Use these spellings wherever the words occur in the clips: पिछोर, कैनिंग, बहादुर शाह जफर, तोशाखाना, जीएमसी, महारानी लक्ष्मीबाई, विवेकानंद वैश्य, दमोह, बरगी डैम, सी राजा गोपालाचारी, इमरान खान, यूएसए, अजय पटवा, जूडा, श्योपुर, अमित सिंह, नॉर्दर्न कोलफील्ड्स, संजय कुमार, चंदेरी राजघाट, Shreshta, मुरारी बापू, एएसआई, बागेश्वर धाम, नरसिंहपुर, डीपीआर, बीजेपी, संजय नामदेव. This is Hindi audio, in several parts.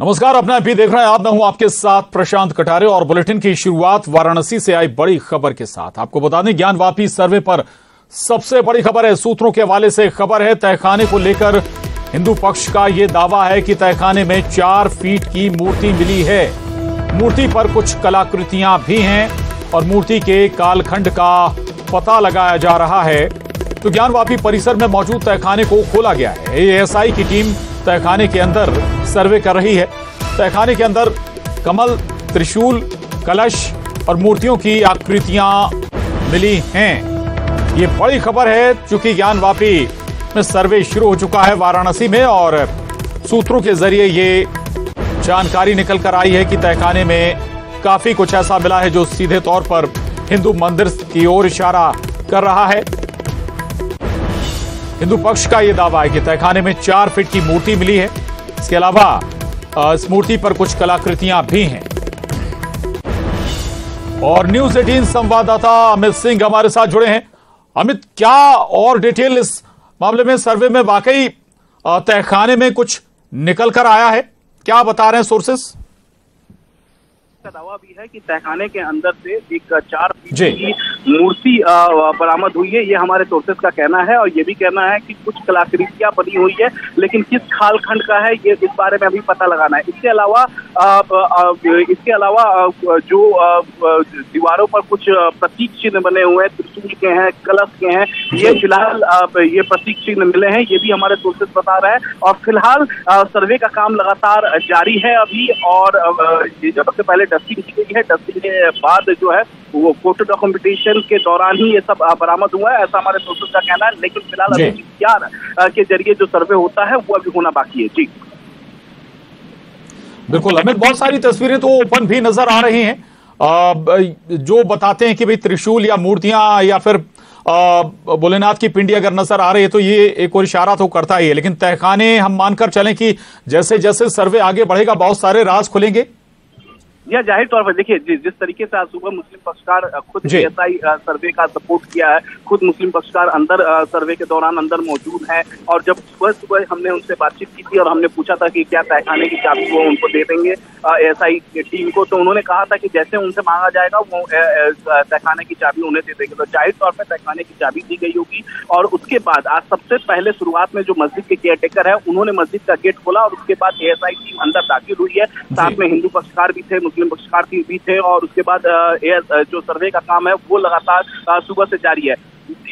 नमस्कार, अपना भी देख रहे हैं आप, मैं हूं आपके साथ प्रशांत कटारे और बुलेटिन की शुरुआत वाराणसी से आई बड़ी खबर के साथ। आपको बता दें, ज्ञानवापी सर्वे पर सबसे बड़ी खबर है। सूत्रों के हवाले से खबर है। तहखाने को लेकर हिंदू पक्ष का यह दावा है कि तहखाने में 4 फीट की मूर्ति मिली है। मूर्ति पर कुछ कलाकृतियां भी हैं और मूर्ति के कालखंड का पता लगाया जा रहा है। तो ज्ञानवापी परिसर में मौजूद तहखाने को खोला गया है। एएसआई की टीम तहखाने के अंदर सर्वे कर रही है। तहखाने के अंदर कमल, त्रिशूल, कलश और मूर्तियों की आकृतियां मिली हैं। ये बड़ी खबर है क्योंकि ज्ञानवापी में सर्वे शुरू हो चुका है वाराणसी में और सूत्रों के जरिए ये जानकारी निकल कर आई है कि तहखाने में काफी कुछ ऐसा मिला है जो सीधे तौर पर हिंदू मंदिर की ओर इशारा कर रहा है। हिंदू पक्ष का यह दावा है कि तहखाने में 4 फीट की मूर्ति मिली है। इसके अलावा इस मूर्ति पर कुछ कलाकृतियां भी हैं। और न्यूज18 संवाददाता अमित सिंह हमारे साथ जुड़े हैं। अमित, क्या और डिटेल इस मामले में? सर्वे में वाकई तहखाने में कुछ निकल कर आया है, क्या बता रहे हैं सोर्सेस? का दावा भी है कि तहखाने के अंदर से एक 4 फीट की मूर्ति बरामद हुई है। ये हमारे सोर्सेस का कहना है और ये भी कहना है कि कुछ कलाकृतियां बनी हुई है, लेकिन किस कालखंड का है ये इस बारे में अभी पता लगाना है। इसके अलावा जो दीवारों पर कुछ प्रतीक चिन्ह बने हुए हैं, त्रिशूल के हैं, कलश के हैं, ये फिलहाल ये प्रतीक चिन्ह मिले हैं, ये भी हमारे सोर्सेस बता रहे हैं। और फिलहाल सर्वे का काम लगातार जारी है अभी, और सबसे पहले डस्टिंग की गई है। डस्टिंग के बाद जो है वो फोटो डॉक्यूमेंटेशन के दौरान ही ये सब बरामद हुआ है, ऐसा हमारे सोर्सेस का कहना है। लेकिन फिलहाल अभी डीपीआर के जरिए जो सर्वे होता है वो अभी होना बाकी है। जी बिल्कुल अमित, बहुत सारी तस्वीरें तो ओपन भी नजर आ रही हैं जो बताते हैं कि भाई त्रिशूल या मूर्तियां या फिर भोलेनाथ की पिंडी अगर नजर आ रही है तो ये एक और इशारा तो करता ही है। लेकिन तहखाने हम मानकर चलें कि जैसे जैसे सर्वे आगे बढ़ेगा बहुत सारे राज खुलेंगे। यह जाहिर तौर पर देखिए, जिस तरीके से आज सुबह मुस्लिम पक्षकार खुद एएसआई सर्वे का सपोर्ट किया है, खुद मुस्लिम पक्षकार अंदर सर्वे के दौरान अंदर मौजूद हैं, और जब सुबह हमने उनसे बातचीत की थी और हमने पूछा था कि क्या तहखाने की चाबी वो उनको दे देंगे एएसआई टीम को, तो उन्होंने कहा था कि जैसे उनसे मांगा जाएगा वो तहखाने की चाबी उन्हें दे देंगे। तो जाहिर तौर पर तहखाने की चाबी दी गई होगी। और उसके बाद आज सबसे पहले शुरुआत में जो मस्जिद के केयरटेकर है उन्होंने मस्जिद का गेट खोला और उसके बाद एएसआई टीम अंदर दाखिल हुई है। साथ में हिंदू पक्षकार भी थे, मुस्लिम पक्षकार भी थे, और उसके बाद जो सर्वे का काम है वो लगातार सुबह से जारी है।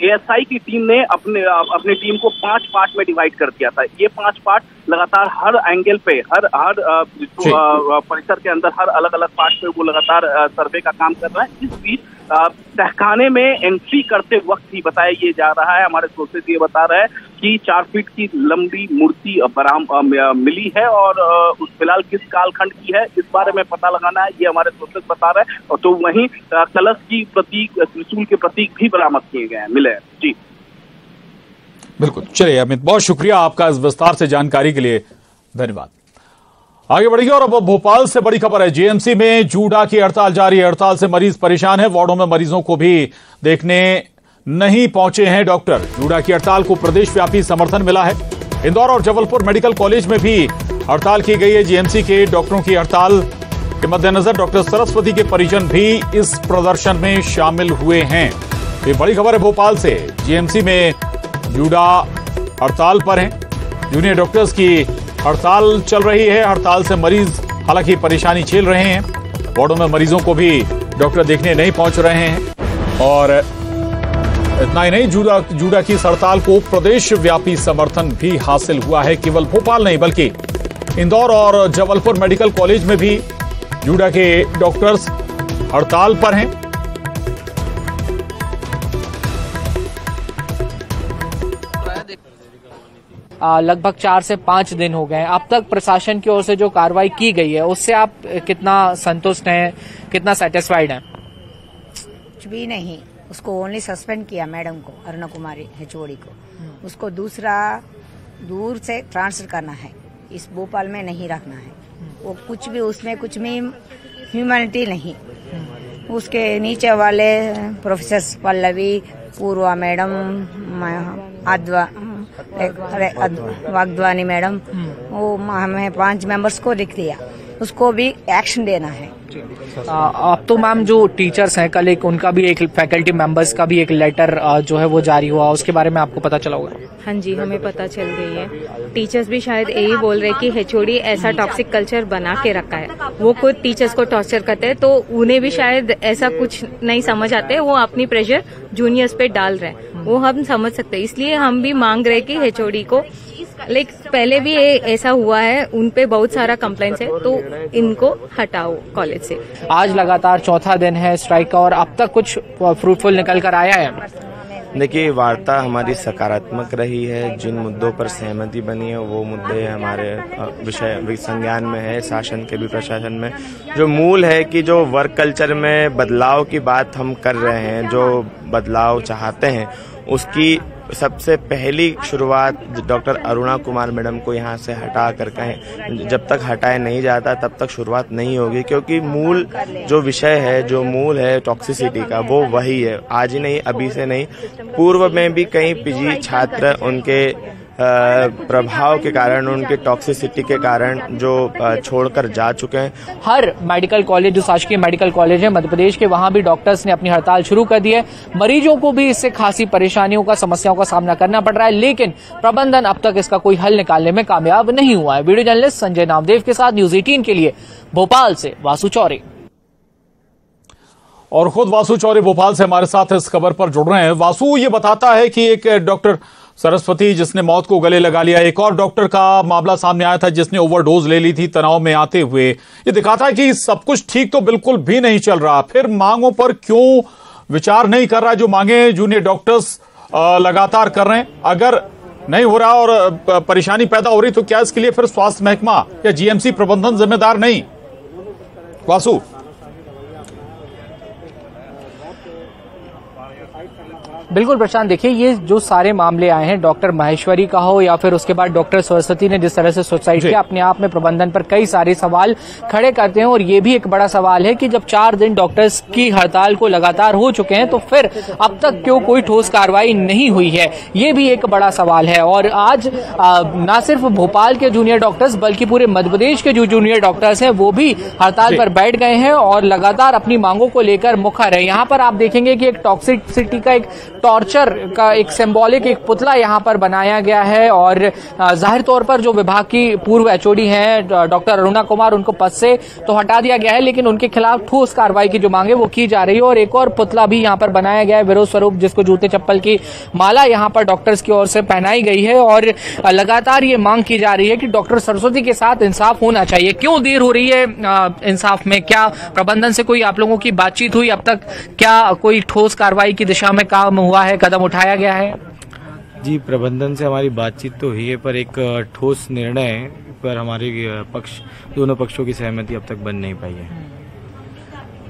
एएसआई की टीम ने अपनी टीम को 5 पार्ट में डिवाइड कर दिया था। ये 5 पार्ट लगातार हर एंगल पे, हर परिसर के अंदर हर अलग अलग पार्ट पे वो लगातार सर्वे का काम कर रहे हैं। इस बीच तहखाने में एंट्री करते वक्त ही बताया ये जा रहा है, हमारे सोर्सेस ये बता रहे हैं कि 4 फीट की लंबी मूर्ति मिली है, और उस फिलहाल किस कालखंड की है इस बारे में पता लगाना है, ये हमारे सोर्सेस बता रहे हैं। तो वहीं कलश की प्रतीक, त्रिशूल के प्रतीक भी बरामद किए गए हैं, मिले हैं। जी बिल्कुल, चलिए अमित, बहुत शुक्रिया आपका इस विस्तार से जानकारी के लिए, धन्यवाद। आगे बढ़ेंगे और अब भोपाल से बड़ी खबर है। जीएमसी में जूडा की हड़ताल जारी है। हड़ताल से मरीज परेशान है। वार्डों में मरीजों को भी देखने नहीं पहुंचे हैं डॉक्टर। जूडा की हड़ताल को प्रदेशव्यापी समर्थन मिला है। इंदौर और जबलपुर मेडिकल कॉलेज में भी हड़ताल की गई है। जीएमसी के डॉक्टरों की हड़ताल के मद्देनजर डॉक्टर सरस्वती के परिजन भी इस प्रदर्शन में शामिल हुए हैं। ये बड़ी खबर है भोपाल से। जीएमसी में जूडा हड़ताल पर है। जूनियर डॉक्टर्स की हड़ताल चल रही है। हड़ताल से मरीज हालांकि परेशानी झेल रहे हैं। वार्डों में मरीजों को भी डॉक्टर देखने नहीं पहुंच रहे हैं। और इतना ही नहीं, जूडा की हड़ताल को प्रदेशव्यापी समर्थन भी हासिल हुआ है। केवल भोपाल नहीं बल्कि इंदौर और जबलपुर मेडिकल कॉलेज में भी जूडा के डॉक्टर्स हड़ताल पर हैं। लगभग 4 से 5 दिन हो गए हैं। अब तक प्रशासन की ओर से जो कार्रवाई की गई है उससे आप कितना संतुष्ट हैं, कितना सेटिस्फाइड हैं? कुछ भी नहीं, उसको ओनली सस्पेंड किया मैडम को, अरुणा कुमारी हजोड़ी को। उसको दूसरा दूर से ट्रांसफर करना है, इस भोपाल में नहीं रखना है। वो कुछ भी, उसमें कुछ भी ह्यूमैनिटी नहीं। उसके नीचे वाले प्रोफेसर पल्लवी पूर्वा मैडम, आदवा वागद्वानी मैडम, वो हमें 5 मेंबर्स को लिख दिया, उसको भी एक्शन देना है। आप तो मैम जो टीचर्स हैं, कल एक उनका भी एक फैकल्टी मेंबर्स का भी एक लेटर जो है वो जारी हुआ, उसके बारे में आपको पता चला होगा? हाँ जी, हमें पता चल गई है। टीचर्स भी शायद यही बोल रहे कि एचओडी ऐसा टॉक्सिक कल्चर बना के रखा है, वो खुद टीचर्स को टॉर्चर करते हैं, तो उन्हें भी शायद ऐसा कुछ नहीं समझ आते, वो अपनी प्रेशर जूनियर्स पे डाल रहे हैं, वो हम समझ सकते हैं। इसलिए हम भी मांग रहे कि एचओडी को, लेकिन पहले भी ऐसा हुआ है, उनपे बहुत सारा कंप्लेंट्स है, तो इनको हटाओ कॉलेज से। आज लगातार चौथा दिन है स्ट्राइक का, और अब तक कुछ फ्रूटफुल निकल कर आया है? देखिए, वार्ता हमारी सकारात्मक रही है, जिन मुद्दों पर सहमति बनी है वो मुद्दे हमारे विषय संज्ञान में है, शासन के भी प्रशासन में। जो मूल है कि जो वर्क कल्चर में बदलाव की बात हम कर रहे हैं, जो बदलाव चाहते हैं, उसकी सबसे पहली शुरुआत डॉक्टर अरुणा कुमार मैडम को यहाँ से हटा कर कहें, जब तक हटाया नहीं जाता तब तक शुरुआत नहीं होगी, क्योंकि मूल जो विषय है, जो मूल है टॉक्सिसिटी का, वो वही है। आज ही नहीं, अभी से नहीं, पूर्व में भी कई पीजी छात्र उनके प्रभाव के कारण, उनके टॉक्सिसिटी के कारण जो छोड़कर जा चुके हैं। हर मेडिकल कॉलेज, जो शासकीय मेडिकल कॉलेज है मध्य प्रदेश के, वहां भी डॉक्टर्स ने अपनी हड़ताल शुरू कर दी है। मरीजों को भी इससे खासी परेशानियों का, समस्याओं का सामना करना पड़ रहा है, लेकिन प्रबंधन अब तक इसका कोई हल निकालने में कामयाब नहीं हुआ है। वीडियो जर्नलिस्ट संजय नामदेव के साथ न्यूज 18 के लिए भोपाल से वासु चौरे। और खुद वासु चौरे भोपाल से हमारे साथ इस खबर पर जुड़ रहे हैं। वासु, ये बताता है कि एक डॉक्टर सरस्वती जिसने मौत को गले लगा लिया, एक और डॉक्टर का मामला सामने आया था जिसने ओवरडोज ले ली थी तनाव में आते हुए। ये दिखाता है कि सब कुछ ठीक तो बिल्कुल भी नहीं चल रहा, फिर मांगों पर क्यों विचार नहीं कर रहा जो मांगे जूनियर डॉक्टर्स लगातार कर रहे हैं? अगर नहीं हो रहा और परेशानी पैदा हो रही, तो क्या इसके लिए फिर स्वास्थ्य महकमा या जीएमसी प्रबंधन जिम्मेदार नहीं? वासु, बिल्कुल प्रशांत, देखिए ये जो सारे मामले आए हैं, डॉक्टर माहेश्वरी का हो या फिर उसके बाद डॉक्टर सरस्वती ने जिस तरह से सुसाइड किया, अपने आप में प्रबंधन पर कई सारे सवाल खड़े करते हैं। और ये भी एक बड़ा सवाल है कि जब 4 दिन डॉक्टर्स की हड़ताल को लगातार हो चुके हैं, तो फिर अब तक क्यों कोई ठोस कार्रवाई नहीं हुई है, ये भी एक बड़ा सवाल है। और आज न सिर्फ भोपाल के जूनियर डॉक्टर्स बल्कि पूरे मध्य प्रदेश के जो जूनियर डॉक्टर्स हैं वो भी हड़ताल पर बैठ गए हैं और लगातार अपनी मांगों को लेकर मुखर है। यहाँ पर आप देखेंगे कि एक टॉक्सिसिटी का, एक टॉर्चर का, एक सिंबॉलिक एक पुतला यहां पर बनाया गया है। और जाहिर तौर पर जो विभाग की पूर्व एचओडी हैं डॉक्टर अरुणा कुमार, उनको पद से तो हटा दिया गया है, लेकिन उनके खिलाफ ठोस कार्रवाई की जो मांगे वो की जा रही है। और एक और पुतला भी यहां पर बनाया गया है विरोध स्वरूप, जिसको जूते चप्पल की माला यहां पर डॉक्टर्स की ओर से पहनाई गई है। और लगातार ये मांग की जा रही है कि डॉक्टर सरस्वती के साथ इंसाफ होना चाहिए। क्यों देर हो रही है इंसाफ में? क्या प्रबंधन से कोई आप लोगों की बातचीत हुई अब तक? क्या कोई ठोस कार्रवाई की दिशा में काम हुआ है, कदम उठाया गया है? जी, प्रबंधन से हमारी बातचीत तो हुई है, पर एक ठोस निर्णय पर हमारे पक्ष, दोनों पक्षों की सहमति अब तक बन नहीं पाई है।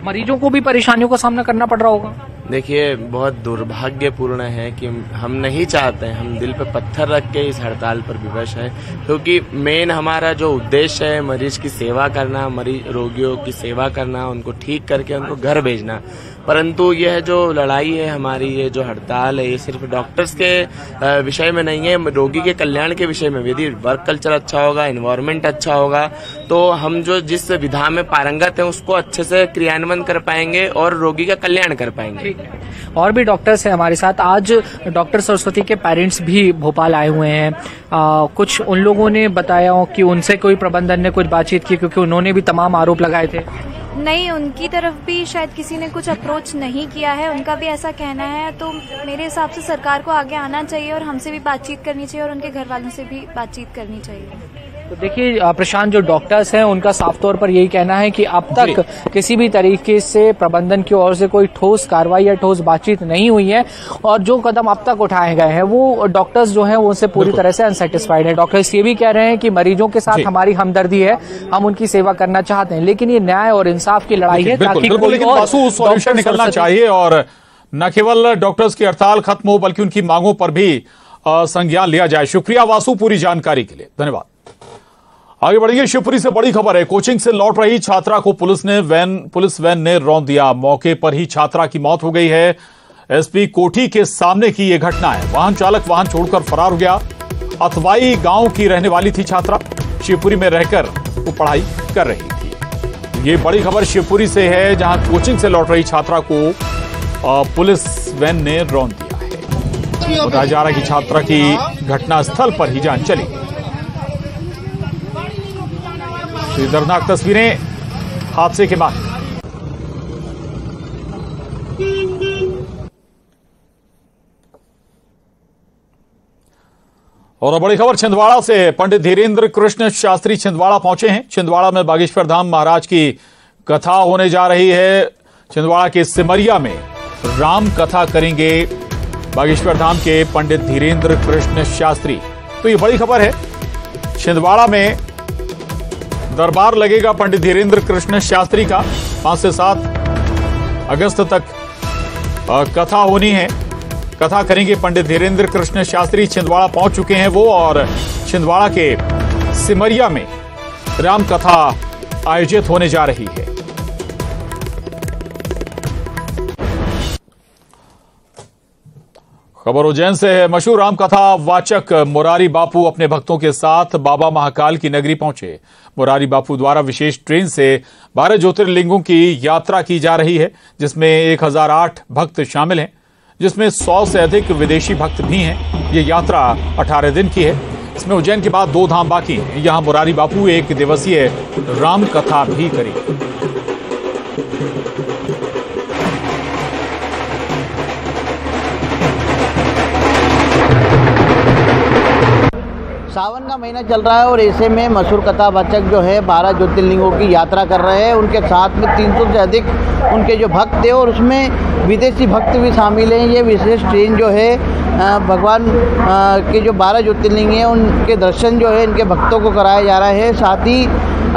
मरीजों को भी परेशानियों का सामना करना पड़ रहा होगा। देखिए, बहुत दुर्भाग्यपूर्ण है कि हम नहीं चाहते हैं, हम दिल पे पत्थर रख के इस हड़ताल पर विवश हैं, क्योंकि मेन हमारा जो उद्देश्य है मरीज की सेवा करना, मरीज रोगियों की सेवा करना, उनको ठीक करके उनको घर भेजना। परंतु यह जो लड़ाई है हमारी, ये जो हड़ताल है, ये सिर्फ डॉक्टर्स के विषय में नहीं है, रोगी के कल्याण के विषय में। यदि वर्क कल्चर अच्छा होगा, एनवायरमेंट अच्छा होगा, तो हम जो जिस विधा में पारंगत हैं उसको अच्छे से क्रियान्वयन कर पाएंगे और रोगी का कल्याण कर पाएंगे। और भी डॉक्टर्स हैं हमारे साथ। आज डॉक्टर सरस्वती के पेरेंट्स भी भोपाल आए हुए हैं। कुछ उन लोगों ने बताया कि उनसे कोई प्रबंधन ने कुछ बातचीत की, क्योंकि उन्होंने भी तमाम आरोप लगाए थे। नहीं, उनकी तरफ भी शायद किसी ने कुछ अप्रोच नहीं किया है, उनका भी ऐसा कहना है। तो मेरे हिसाब से सरकार को आगे आना चाहिए और हमसे भी बातचीत करनी चाहिए और उनके घर वालों से भी बातचीत करनी चाहिए। तो देखिए प्रशांत, जो डॉक्टर्स हैं उनका साफ तौर पर यही कहना है कि अब तक किसी भी तरीके से प्रबंधन की ओर से कोई ठोस कार्रवाई या ठोस बातचीत नहीं हुई है, और जो कदम अब तक उठाए गए हैं वो डॉक्टर्स जो हैं उनसे पूरी तरह से अनसेटिस्फाइड है। डॉक्टर्स ये भी कह रहे हैं कि मरीजों के साथ हमारी हमदर्दी है, हम उनकी सेवा करना चाहते हैं, लेकिन ये न्याय और इंसाफ की लड़ाई है, ताकि सॉल्यूशन निकलना चाहिए। और न केवल डॉक्टर्स की हड़ताल खत्म हो बल्कि उनकी मांगों पर भी संज्ञान लिया जाए। शुक्रिया वासु पूरी जानकारी के लिए, धन्यवाद। आगे बढ़ेंगे, शिवपुरी से बड़ी खबर है। कोचिंग से लौट रही छात्रा को पुलिस वैन ने रौंद दिया, मौके पर ही छात्रा की मौत हो गई है। एसपी कोठी के सामने की यह घटना है। वाहन चालक वाहन छोड़कर फरार हो गया। अतवाई गांव की रहने वाली थी छात्रा। शिवपुरी में रहकर वो पढ़ाई कर रही थी। ये बड़ी खबर शिवपुरी से है, जहां कोचिंग से लौट रही छात्रा को पुलिस वैन ने रौंद दिया है। बताया जा रहा है कि छात्रा की घटनास्थल पर ही जान चली। तो दर्दनाक तस्वीरें हादसे के बाद। और बड़ी खबर छिंदवाड़ा से, पंडित धीरेन्द्र कृष्ण शास्त्री छिंदवाड़ा पहुंचे हैं। छिंदवाड़ा में बागेश्वर धाम महाराज की कथा होने जा रही है। छिंदवाड़ा के सिमरिया में राम कथा करेंगे बागेश्वर धाम के पंडित धीरेन्द्र कृष्ण शास्त्री। तो ये बड़ी खबर है, छिंदवाड़ा में दरबार लगेगा पंडित धीरेन्द्र कृष्ण शास्त्री का। 5 से 7 अगस्त तक कथा होनी है, कथा करेंगे पंडित धीरेन्द्र कृष्ण शास्त्री। छिंदवाड़ा पहुंच चुके हैं वो, और छिंदवाड़ा के सिमरिया में राम कथा आयोजित होने जा रही है। खबर उज्जैन से है, मशहूर राम कथा वाचक मुरारी बापू अपने भक्तों के साथ बाबा महाकाल की नगरी पहुंचे। मुरारी बापू द्वारा विशेष ट्रेन से 12 ज्योतिर्लिंगों की यात्रा की जा रही है, जिसमें 1008 भक्त शामिल हैं, जिसमें 100 से अधिक विदेशी भक्त भी हैं। ये यात्रा 18 दिन की है। इसमें उज्जैन के बाद 2 धाम बाकी हैं। यहाँ मुरारी बापू 1 दिवसीय राम कथा भी करेंगे। सावन का महीना चल रहा है और ऐसे में मशहूर कथा वाचक जो है 12 ज्योतिर्लिंगों की यात्रा कर रहे हैं। उनके साथ में 300 से अधिक उनके जो भक्त थे और उसमें विदेशी भक्त भी शामिल हैं। ये विशेष ट्रेन जो है भगवान के जो 12 ज्योतिर्लिंग हैं उनके दर्शन जो है इनके भक्तों को कराया जा रहा है। साथ ही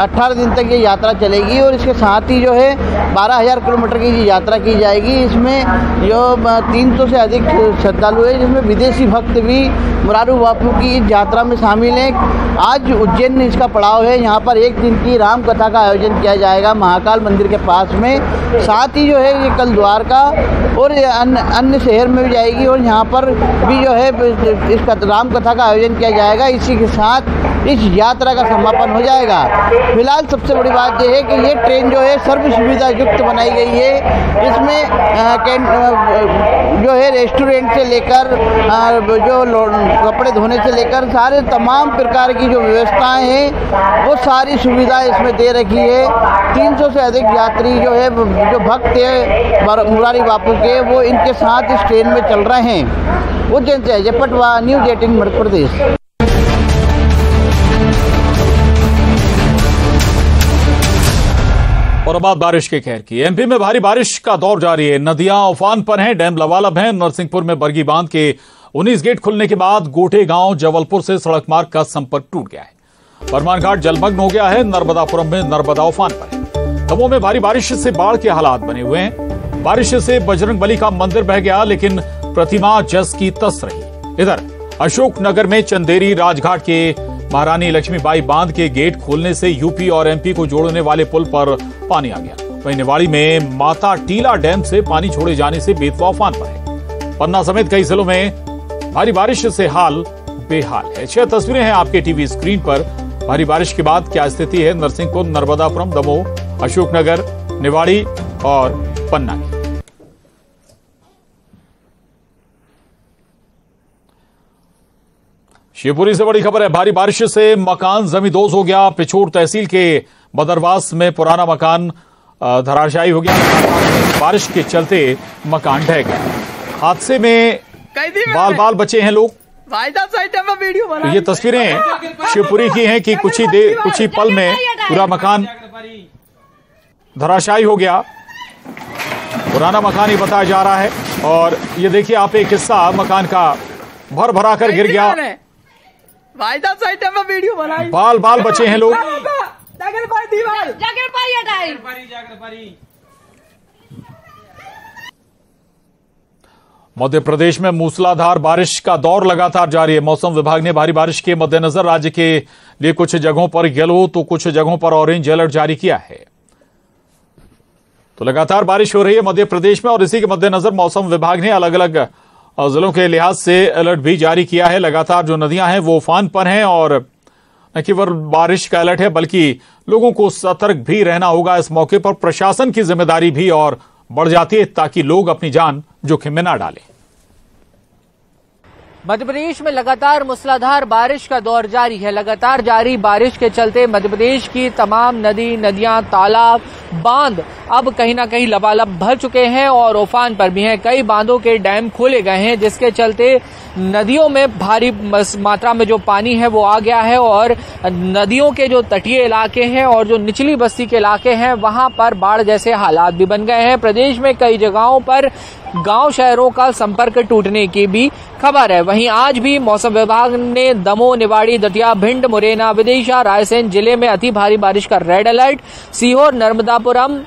18 दिन तक ये यात्रा चलेगी और इसके साथ ही जो है 12,000 किलोमीटर की ये यात्रा की जाएगी। इसमें जो 300 से अधिक श्रद्धालु हैं, जिसमें विदेशी भक्त भी मुरारू बापू की इस यात्रा में शामिल हैं। आज उज्जैन में इसका पड़ाव है। यहाँ पर 1 दिन की राम कथा का आयोजन किया जाएगा महाकाल मंदिर के पास में। साथ ही जो है ये कल द्वारका और अन्य शहर में भी जाएगी और यहाँ पर भी जो है इसका राम कथा का आयोजन किया जाएगा। इसी के साथ इस यात्रा का समापन हो जाएगा। फिलहाल सबसे बड़ी बात यह है कि ये ट्रेन जो है सर्व सुविधा युक्त बनाई गई है। इसमें जो है रेस्टोरेंट से लेकर जो कपड़े धोने से लेकर सारे तमाम प्रकार की जो व्यवस्थाएं हैं वो सारी सुविधा इसमें दे रखी है। 300 से अधिक यात्री जो है जो भक्त है मुरारी बापू के वो इनके साथ इस ट्रेन में चल रहे हैं। उज्जैन से अजय पटवा, न्यूज18 मध्य प्रदेश। और अब बारिश के खैर की। एमपी में भारी बारिश का दौर जारी है। नदियां उफान पर हैं, डैम लबालब हैं। नरसिंहपुर में बरगी बांध के 19 गेट खुलने के बाद गोठे गांव जबलपुर से सड़क मार्ग का संपर्क टूट गया है। बरमान घाट जलमग्न हो गया है। नर्मदापुरम में नर्मदा उफान पर है। दमोह में भारी बारिश से बाढ़ के हालात बने हुए हैं। बारिश से बजरंग बली का मंदिर बह गया, लेकिन प्रतिमा जस की तस रही। इधर अशोकनगर में चंदेरी राजघाट के महारानी लक्ष्मीबाई बांध के गेट खोलने से यूपी और एमपी को जोड़ने वाले पुल पर पानी आ गया। वहीं निवाड़ी में माता टीला डैम से पानी छोड़े जाने से बेतवा उफान पर है। पन्ना समेत कई जिलों में भारी बारिश से हाल बेहाल है। 6 तस्वीरें हैं आपके टीवी स्क्रीन पर। भारी बारिश के बाद क्या स्थिति है नरसिंहपुर, नर्मदापुरम, दमोह, अशोकनगर, निवाड़ी और पन्ना की। शिवपुरी से बड़ी खबर है, भारी बारिश से मकान जमींदोज हो गया। पिछोर तहसील के बदरवास में पुराना मकान धराशायी हो गया। बारिश के चलते मकान ढह गया। हादसे में बाल बाल बचे हैं लोग। ये तस्वीरें शिवपुरी की हैं कि कुछ ही पल में पूरा मकान धराशायी हो गया। पुराना मकान ही बताया जा रहा है। और ये देखिए आप, एक हिस्सा मकान का भर भरा कर गिर गया। वीडियो बनाई, बाल बाल बचे हैं लोग। मध्य प्रदेश में मूसलाधार बारिश का दौर लगातार जारी है। मौसम विभाग ने भारी बारिश के मद्देनजर राज्य के लिए कुछ जगहों पर येलो तो कुछ जगहों पर ऑरेंज अलर्ट जारी किया है। तो लगातार बारिश हो रही है मध्य प्रदेश में, और इसी के मद्देनजर मौसम विभाग ने अलग अलग और जिलों के लिहाज से अलर्ट भी जारी किया है। लगातार जो नदियां हैं वो उफान पर हैं और न केवल बारिश का अलर्ट है बल्कि लोगों को सतर्क भी रहना होगा। इस मौके पर प्रशासन की जिम्मेदारी भी और बढ़ जाती है ताकि लोग अपनी जान जोखिम में न डालें। मध्यप्रदेश में लगातार मूसलाधार बारिश का दौर जारी है। लगातार जारी बारिश के चलते मध्यप्रदेश की तमाम नदियां, तालाब, बांध अब कहीं ना कहीं लबालब भर चुके हैं और उफान पर भी हैं। कई बांधों के डैम खोले गए हैं जिसके चलते नदियों में भारी मात्रा में जो पानी है वो आ गया है और नदियों के जो तटीय इलाके हैं और जो निचली बस्ती के इलाके हैं वहां पर बाढ़ जैसे हालात भी बन गए हैं। प्रदेश में कई जगहों पर गांव शहरों का संपर्क टूटने की भी खबर है। वहीं आज भी मौसम विभाग ने दमोह, निवाड़ी, दतिया, भिंड, मुरैना, विदिशा, रायसेन जिले में अति भारी बारिश का रेड अलर्ट, सीहोर, नर्मदापुरम,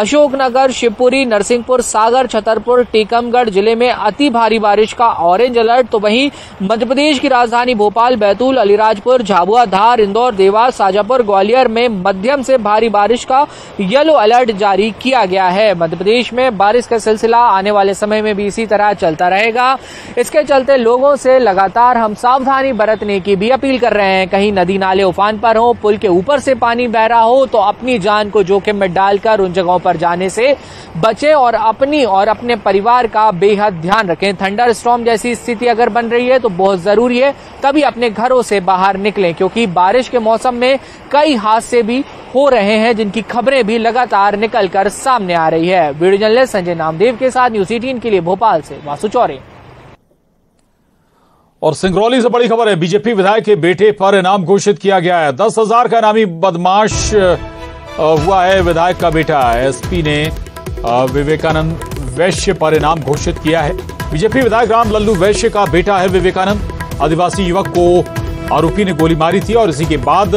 अशोकनगर, शिवपुरी, नरसिंहपुर, सागर, छतरपुर, टीकमगढ़ जिले में अति भारी बारिश का ऑरेंज अलर्ट। तो वहीं मध्यप्रदेश की राजधानी भोपाल, बैतूल, अलीराजपुर, झाबुआ, धार, इंदौर, देवास, शाजापुर, ग्वालियर में मध्यम से भारी बारिश का येलो अलर्ट जारी किया गया है। मध्यप्रदेश में बारिश का सिलसिला आने वाले समय में भी इसी तरह चलता रहेगा। इसके चलते लोगों से लगातार हम सावधानी बरतने की भी अपील कर रहे हैं। कहीं नदी नाले उफान पर हो, पुल के ऊपर से पानी बह रहा हो तो अपनी जान को जोखिम में डालकर उन जगहों पर जाने से बचें और अपनी और अपने परिवार का बेहद ध्यान रखें। थंडर स्टॉर्म जैसी स्थिति अगर बन रही है तो बहुत जरूरी है तभी अपने घरों से बाहर निकलें, क्योंकि बारिश के मौसम में कई हादसे भी हो रहे हैं जिनकी खबरें भी लगातार निकलकर सामने आ रही है। वीडियो जर्नलिस्ट संजय नामदेव के साथ न्यूज18 के लिए भोपाल से वासु चौरे। और सिंगरौली से बड़ी खबर है, बीजेपी विधायक के बेटे पर इनाम घोषित किया गया है। 10,000 का इनामी बदमाश हुआ है विधायक का बेटा। एसपी ने विवेकानंद वैश्य पर इनाम घोषित किया है। बीजेपी विधायक राम लल्लू वैश्य का बेटा है विवेकानंद। आदिवासी युवक को आरोपी ने गोली मारी थी और इसी के बाद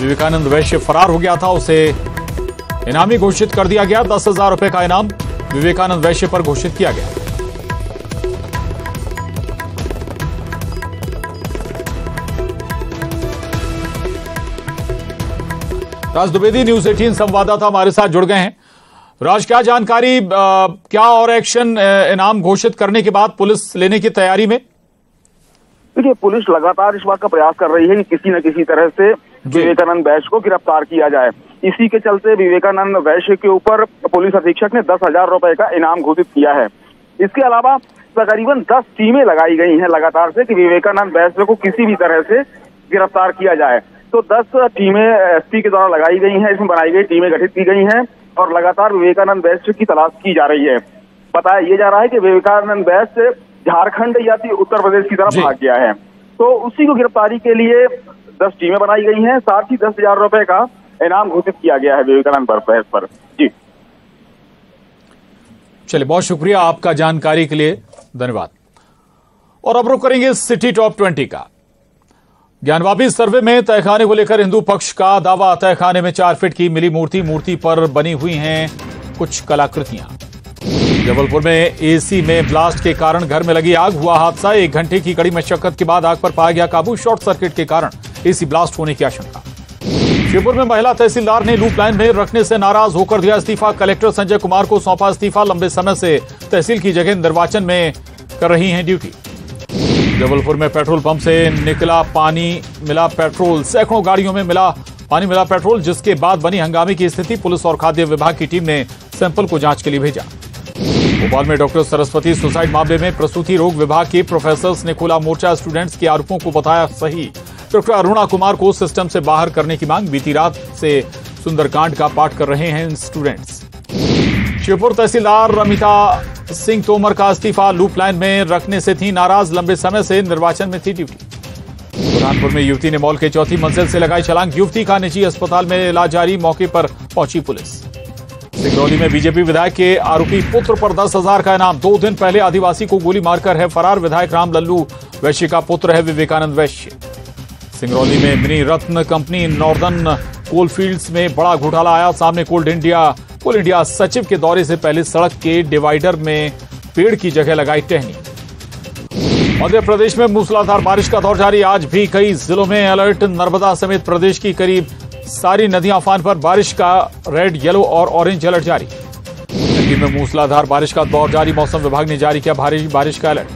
विवेकानंद वैश्य फरार हो गया था, उसे इनामी घोषित कर दिया गया। 10,000 रुपए का इनाम विवेकानंद वैश्य पर घोषित किया गया। राज द्विवेदी न्यूज18 संवाददाता हमारे साथ जुड़ गए हैं। राज, क्या जानकारी, क्या और एक्शन इनाम घोषित करने के बाद पुलिस लेने की तैयारी में? देखिए, पुलिस लगातार इस बात का प्रयास कर रही है कि किसी न किसी तरह से विवेकानंद वैश्य को गिरफ्तार किया जाए। इसी के चलते विवेकानंद वैश्य के ऊपर पुलिस अधीक्षक ने 10,000 रुपए का इनाम घोषित किया है। इसके अलावा तकरीबन 10 टीमें लगाई गई हैं लगातार से कि विवेकानंद वैश्य को किसी भी तरह से गिरफ्तार किया जाए। तो 10 टीमें एसपी के द्वारा लगाई गई हैं, इसमें बनाई गई टीमें गठित की गई हैं और लगातार विवेकानंद वैश्य की तलाश की जा रही है। बताया ये जा रहा है कि विवेकानंद वैश्य झारखंड या उत्तर प्रदेश की तरफ भाग गया है, तो उसी को गिरफ्तारी के लिए 10 टीमें बनाई गई हैं। साथ ही 10,000 रुपए का इनाम घोषित किया गया है विवेकानंद वैश्य पर। जी चलिए, बहुत शुक्रिया आपका जानकारी के लिए, धन्यवाद। और अब रुख करेंगे सिटी टॉप 20 का। ज्ञानवापी सर्वे में तहखाने को लेकर हिंदू पक्ष का दावा। तहखाने में 4 फीट की मिली मूर्ति पर बनी हुई हैं कुछ कलाकृतियां। जबलपुर में एसी में ब्लास्ट के कारण घर में लगी आग, हुआ हादसा। 1 घंटे की कड़ी मशक्कत के बाद आग पर पाया गया काबू। शॉर्ट सर्किट के कारण एसी ब्लास्ट होने की आशंका। श्योपुर में महिला तहसीलदार ने लूप लाइन में रखने से नाराज होकर दिया इस्तीफा। कलेक्टर संजय कुमार को सौंपा इस्तीफा। लंबे समय से तहसील की जगह निर्वाचन में कर रही है ड्यूटी। जबलपुर में पेट्रोल पंप से निकला पानी, मिला पेट्रोल। सैकड़ों गाड़ियों में मिला पानी, मिला पेट्रोल, जिसके बाद बनी हंगामे की स्थिति। पुलिस और खाद्य विभाग की टीम ने सैंपल को जांच के लिए भेजा। भोपाल में डॉक्टर सरस्वती सुसाइड मामले में प्रसूति रोग विभाग के प्रोफेसर्स ने खोला मोर्चा। स्टूडेंट्स के आरोपों को बताया सही। डॉक्टर अरुणा कुमार को सिस्टम से बाहर करने की मांग। बीती रात से सुंदरकांड का पाठ कर रहे हैं स्टूडेंट्स। श्योपुर तहसीलदार रमिता सिंह तोमर का इस्तीफा। लूप लाइन में रखने से थी नाराज, लंबे समय से निर्वाचन में थी ड्यूटी। बुरहानपुर में युवती ने मॉल के 4थी मंजिल से लगाई छलांग। युवती का निजी अस्पताल में इलाज जारी, मौके पर पहुंची पुलिस। सिंगरौली में बीजेपी विधायक के आरोपी पुत्र पर 10,000 का इनाम। 2 दिन पहले आदिवासी को गोली मारकर है फरार। विधायक राम लल्लू वैश्य का पुत्र है विवेकानंद वैश्य। सिंगरौली में मिनी रत्न कंपनी नॉर्दर्न कोलफील्ड्स में बड़ा घोटाला आया सामने। कोल इंडिया सचिव के दौरे से पहले सड़क के डिवाइडर में पेड़ की जगह लगाई टहनी। मध्य प्रदेश में मूसलाधार बारिश का दौर जारी। आज भी कई जिलों में अलर्ट। नर्मदा समेत प्रदेश की करीब सारी नदियां उफान पर। बारिश का रेड, येलो और ऑरेंज अलर्ट जारी। यूपी में मूसलाधार बारिश का दौर जारी। मौसम विभाग ने जारी किया भारी बारिश का अलर्ट।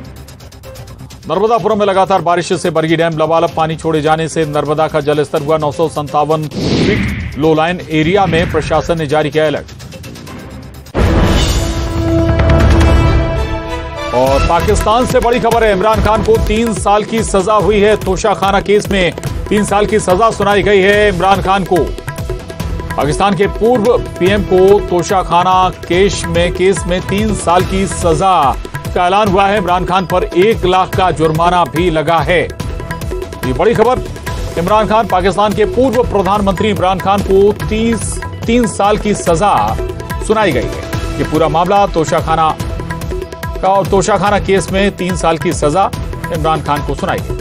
नर्मदापुरम में लगातार बारिश से बरगी डैम लबालब पानी छोड़े जाने से नर्मदा का जलस्तर हुआ 957 फीट। लो लाइन एरिया में प्रशासन ने जारी किया अलर्ट। और पाकिस्तान से बड़ी खबर है, इमरान खान को 3 साल की सजा हुई है। तोशाखाना केस में 3 साल की सजा सुनाई गई है इमरान खान को। पाकिस्तान के पूर्व पीएम को तोशाखाना केस में 3 साल की सजा का ऐलान हुआ है। इमरान खान पर 1 लाख का जुर्माना भी लगा है। ये बड़ी खबर, इमरान खान, पाकिस्तान के पूर्व प्रधानमंत्री इमरान खान को 3 साल की सजा सुनाई गई है। ये पूरा मामला तोशाखाना केस में 3 साल की सजा इमरान खान को सुनाई गई।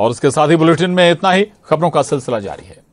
और इसके साथ ही बुलेटिन में इतना ही। खबरों का सिलसिला जारी है।